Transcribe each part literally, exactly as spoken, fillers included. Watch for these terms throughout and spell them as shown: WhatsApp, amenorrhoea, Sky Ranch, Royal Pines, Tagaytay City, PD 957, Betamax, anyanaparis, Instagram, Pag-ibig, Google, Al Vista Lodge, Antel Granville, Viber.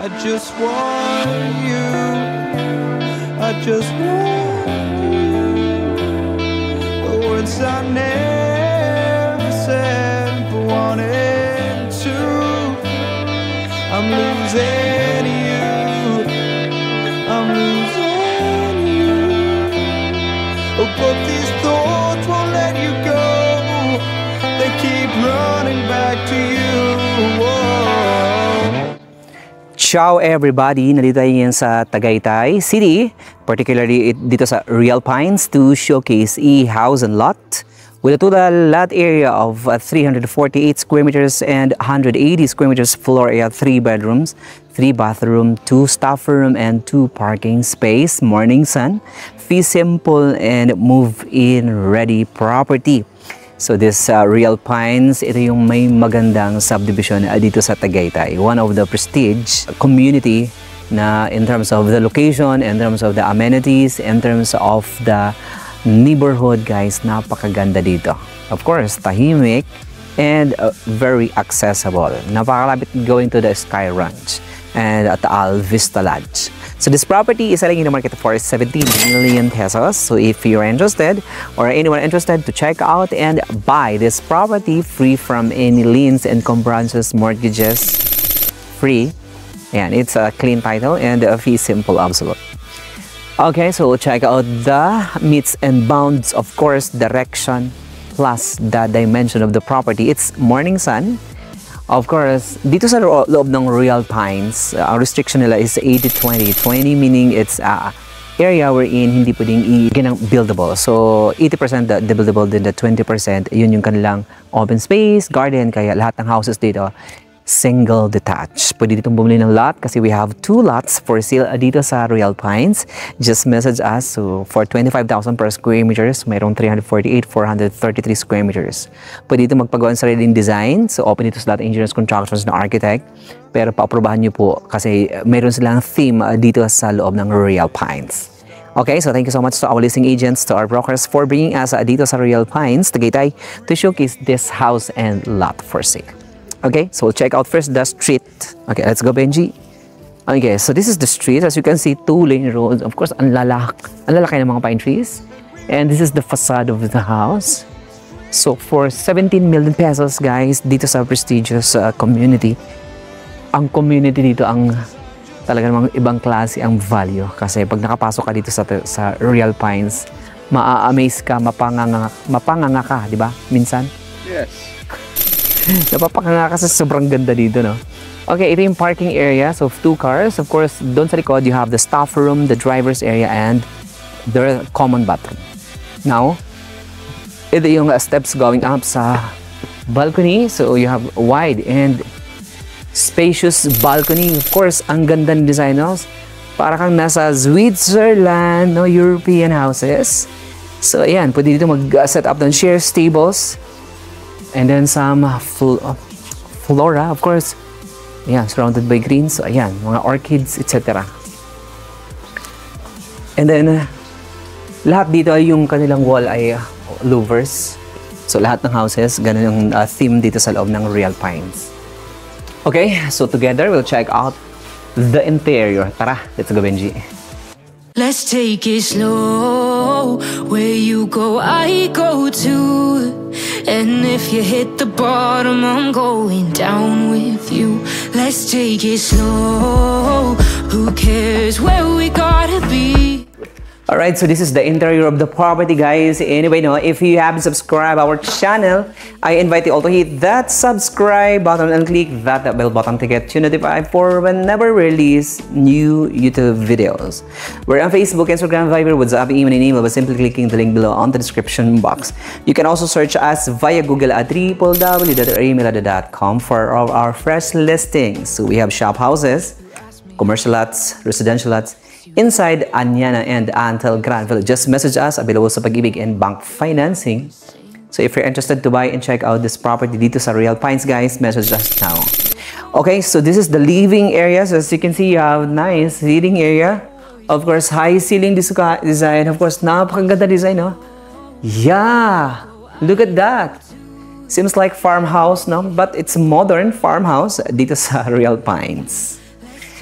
I just want you, I just want you. The words I never said but wanted to. I'm losing you, I'm losing you. Oh, but these thoughts won't let you go, they keep running back to you. Whoa. Ciao everybody! Nandito tayo ngayon sa Tagaytay City, particularly dito sa Royal Pines to showcase e-house and lot with a total lot area of three hundred forty-eight square meters and one hundred eighty square meters floor area, three bedrooms, three bathroom, two staff room, and two parking space. Morning sun, fee simple, and move in ready property. So this uh, Royal Pines, ito yung may magandang subdivision uh, dito sa Tagaytay. One of the prestige community na in terms of the location, in terms of the amenities, in terms of the neighborhood, guys, napakaganda dito. Of course, tahimik and uh, very accessible. Napakalapit going to the Sky Ranch and at the Al Vista Lodge. So this property is selling in the market for seventeen million pesos. So if you're interested or anyone interested to check out and buy this property free from any liens and compromises, mortgages, free. And it's a clean title and a fee simple, absolute. Okay, so check out the meets and bounds, of course, direction plus the dimension of the property. It's morning sun. Of course, dito sa loob ng Royal Pines, uh, ang restriction nila is eighty twenty. twenty meaning it's uh, area wherein hindi pwedeng i-ganang buildable. So, eighty percent the, the buildable, then the twenty percent, yun yung kanilang open space, garden, kaya lahat ng houses dito, single detached. Pwede ditong bumili ng lot kasi we have two lots for sale dito sa Royal Pines. Just message us so for twenty-five thousand per square meters, mayroong three hundred forty-eight, four hundred thirty-three square meters. Pwede ditong magpagawa ng sariling design. So open dito sa lahat ng engineers, contractors, na architect. Pero paaprubahan nyo po kasi mayroon silang theme dito sa loob ng Royal Pines. Okay, so thank you so much to our listing agents, to our brokers for bringing us dito sa Royal Pines, Tagaytay, to showcase this house and lot for sale. Okay, so we'll check out first the street. Okay, let's go, Benji. Okay, so this is the street. As you can see, two-lane roads. Of course, ang lalak, ang lalaki ng mga pine trees. And this is the facade of the house. So for seventeen million pesos, guys, dito sa prestigious uh, community, ang community dito ang talaga namang ibang klase ang value. Kasi pag nakapasok ka dito sa, sa Royal Pines, maa-amaze ka, mapanganga, mapanganga ka, di ba? Minsan? Yes. Napapakanga kasi sobrang ganda dito, no? Okay, ito yung parking area. So, two cars. Of course, doon sa likod, you have the staff room, the driver's area, and the common bathroom. Now, ito yung steps going up sa balcony. So, you have wide and spacious balcony. Of course, ang ganda ng design, no? Para kang nasa Switzerland, no? European houses. So, ayan. Pwede dito mag-set up ng chairs, tables. And then some fl flora, of course. Yeah, surrounded by greens. So, ayan, mga orchids, et cetera. And then, lahat dito ay yung kanilang wall ay uh, louvers. So, lahat ng houses, ganun yung uh, theme dito sa loob ng Royal Pines. Okay, so together, we'll check out the interior. Tara, let's go, Benji. Let's take it slow. Where you go, I go too. And if you hit the bottom, I'm going down with you. Let's take it slow. Who cares where we gotta be? Alright, so this is the interior of the property, guys. Anyway, no, if you haven't subscribed our channel, I invite you all to hit that subscribe button and click that bell button to get you notified for whenever we release new YouTube videos. We're on Facebook, Instagram, Viber, WhatsApp, email, and email by simply clicking the link below on the description box. You can also search us via Google at w w w dot emailada dot com for all our fresh listings. So we have shop houses, commercial lots, residential lots, inside Anyana and Antel Granville. Just message us, available sa Pag-ibig and bank financing. So if you're interested to buy and check out this property dito sa Royal Pines, guys, message us now. Okay, so this is the living area. So as you can see, you have nice seating area. Of course, high ceiling design. Of course, napakaganda design, no? Yeah! Look at that! Seems like farmhouse, no? But it's modern farmhouse dito sa Royal Pines.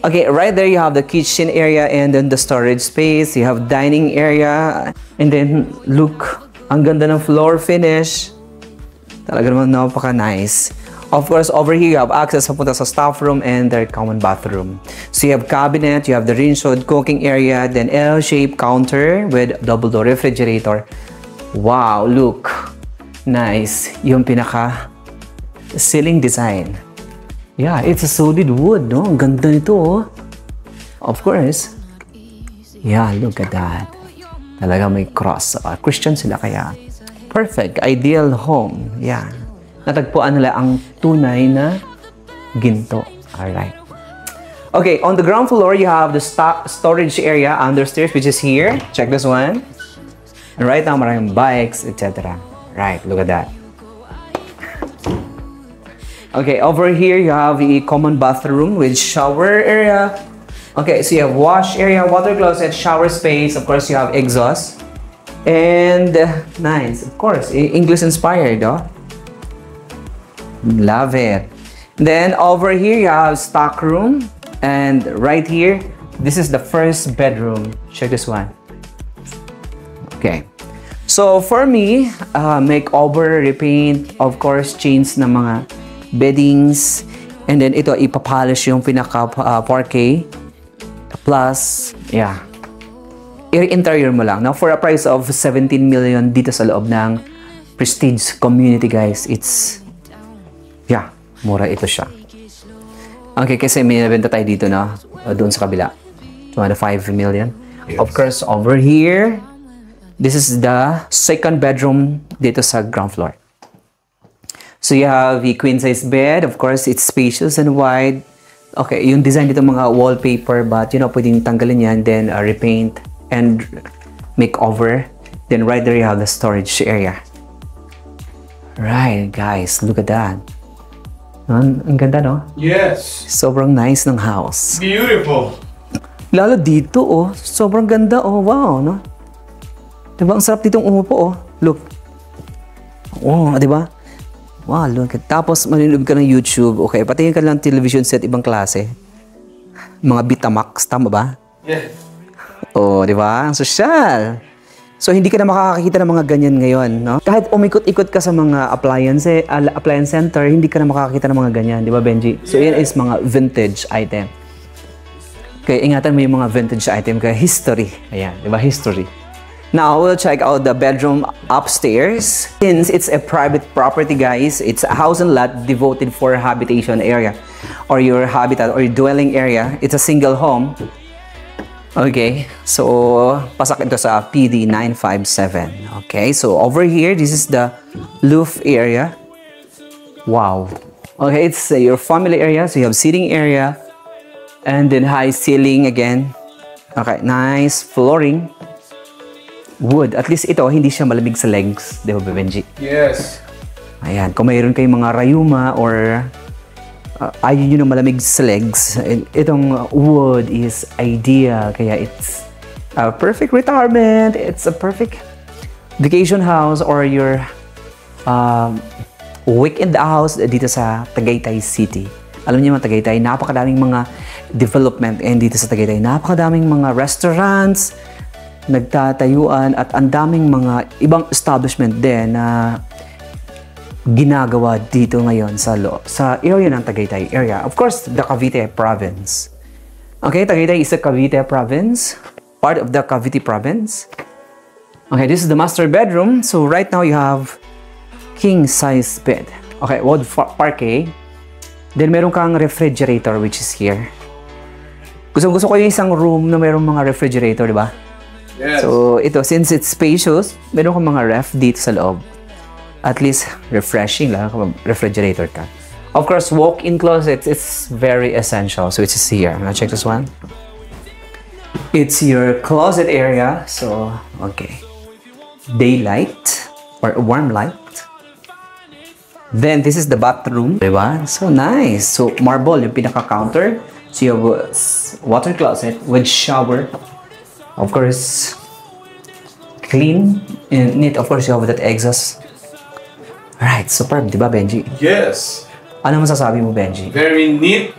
Okay, right there you have the kitchen area and then the storage space. You have dining area and then look, ang ganda ng floor finish. Talaga naman napaka-nice. Of course, over here you have access papunta sa staff room and their common bathroom. So you have cabinet, you have the rinshod cooking area, then L-shaped counter with double door refrigerator. Wow, look. Nice. Yung pinaka ceiling design. Yeah, it's a solid wood, no? Ang ganda nito, oh. Of course. Yeah, look at that. Talaga may cross. Uh, Christian sila kaya. Perfect. Ideal home. Yeah. Natagpuan nila ang tunay na ginto. Alright. Okay, on the ground floor, you have the st storage area under stairs, which is here. Check this one. And right now, maraming bikes, et cetera. Right, look at that. Okay, over here, you have a common bathroom with shower area. Okay, so you have wash area, water closet, shower space. Of course, you have exhaust. And uh, nice, of course, English inspired, oh. Love it. Then over here you have stock room, and right here this is the first bedroom. Check this one. Okay, so for me, uh, makeover, repaint, of course change ng mga beddings, and then ito ipapolish yung pinaka uh, parquet plus, yeah, i-interior mo lang. Now for a price of seventeen million dito sa loob ng Prestige Community, guys, it's, yeah, mura ito siya. Okay, kasi may nabenta tayo dito na uh, doon sa kabila. twenty-five million. Yes. Of course, over here, this is the second bedroom dito sa ground floor. So you have the queen size bed. Of course, it's spacious and wide. Okay, yung design dito mga wallpaper, but you know, pwedeng tanggalin yan, then uh, repaint and makeover. Then right there you have the storage area. Right, guys, look at that. Ang, ang ganda, no? Yes. Sobrang nice ng house. Beautiful. Lalo dito, oh. Sobrang ganda, oh. Wow, no? Diba, ang sarap ditong umupo, oh. Look. Oh, diba? Wow, look. Tapos, manilog ka ng YouTube. Okay, patingin ka lang television set, ibang klase. Mga Betamax, tama ba? Yes. Oh, diba? Ang sosyal. So, hindi ka na makakakita ng mga ganyan ngayon, no? Kahit umikot-ikot ka sa mga appliance, uh, appliance center, hindi ka na makakakita ng mga ganyan, di ba, Benji? So, yan is mga vintage item. Okay, ingatan mo yung mga vintage item, kaya history. Ayan, di ba, history. Now, we'll check out the bedroom upstairs. Since it's a private property, guys, it's a house and lot devoted for habitation area or your habitat or your dwelling area. It's a single home. Okay, so pasak ito sa P D nine five seven. Okay, so over here, this is the roof area. Wow. Okay, it's uh, your family area. So you have seating area and then high ceiling again. Okay, nice flooring. Wood. At least ito, hindi siya malamig sa legs. Di ba, Benji? Yes. Ayan, kung mayroon kayong mga rayuma or... Uh, ayaw nyo ng malamig sa legs, itong wood is ideal. Kaya it's a perfect retirement. It's a perfect vacation house or your uh, weekend house dito sa Tagaytay City. Alam niyo mga Tagaytay, napakadaming mga development. And dito sa Tagaytay, napakadaming mga restaurants, nagtatayuan, at ang daming mga ibang establishment din na... Uh, ginagawa dito ngayon sa lo sa area ng Tagaytay area. Of course, the Cavite province. Okay, Tagaytay is a Cavite province, part of the Cavite province. Okay, this is the master bedroom. So right now you have king size bed. Okay, wood parquet. Then meron kang refrigerator which is here. Gusto gusto ko yung isang room na merong mga refrigerator, di ba? Yes. So ito, since it's spacious, meron kang mga ref dito sa loob. At least refreshing lang kapag refrigerator ka. Of course, walk-in closets, it's very essential. So, it's here. Now, check this one. It's your closet area. So, okay. Daylight or warm light. Then, this is the bathroom. Diba? So, nice. So, marble, yung pinaka-counter. So, you have water closet with shower. Of course, clean and neat. Of course, you have that exhaust. Right, superb, di ba, Benji? Yes. Ano masasabi mo, Benji? Very neat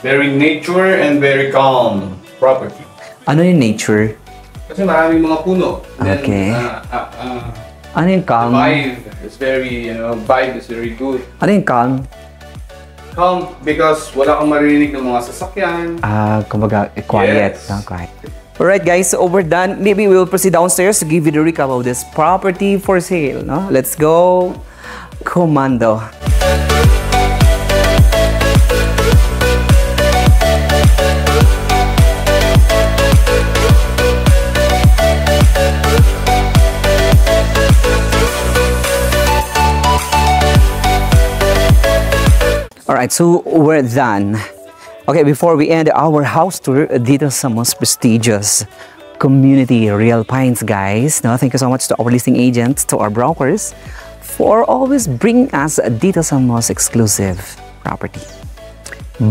Very nature and very calm property. Ano yung nature? Kasi maraming mga puno. Then, okay. Uh, uh, uh, ano yung calm? The vibe is very, you know, vibe is very good. Ano yung calm? Calm because wala kang marinig ng mga sasakyan. Ah, uh, kumbaga, quiet. Yes. No, quiet. Alright guys, so we're done. Maybe we'll proceed downstairs to give you the recap of this property for sale. No? Let's go. Commando. Alright, so we're done. Okay, before we end our house tour dito sa most prestigious community, Royal Pines, guys. No, thank you so much to our listing agents, to our brokers, for always bringing us dito sa most exclusive property.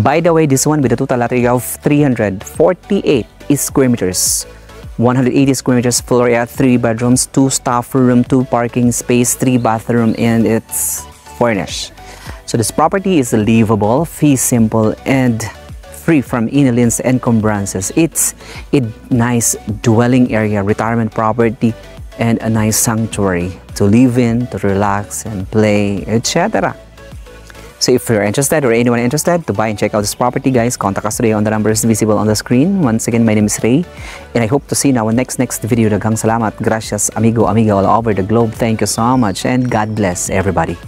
By the way, this one with a total area of three hundred forty-eight square meters, one hundred eighty square meters floor area, three bedrooms, two staff room, two parking space, three bathroom, and it's furnished. So this property is livable, fee simple, and free from inhalants and encumbrances. It's a nice dwelling area, retirement property, and a nice sanctuary to live in, to relax and play, et cetera. So if you're interested or anyone interested to buy and check out this property, guys, contact us today on the numbers visible on the screen. Once again, my name is Ray, and I hope to see you in our next next video. Daghang salamat, gracias, amigo, amiga all over the globe. Thank you so much, and God bless everybody.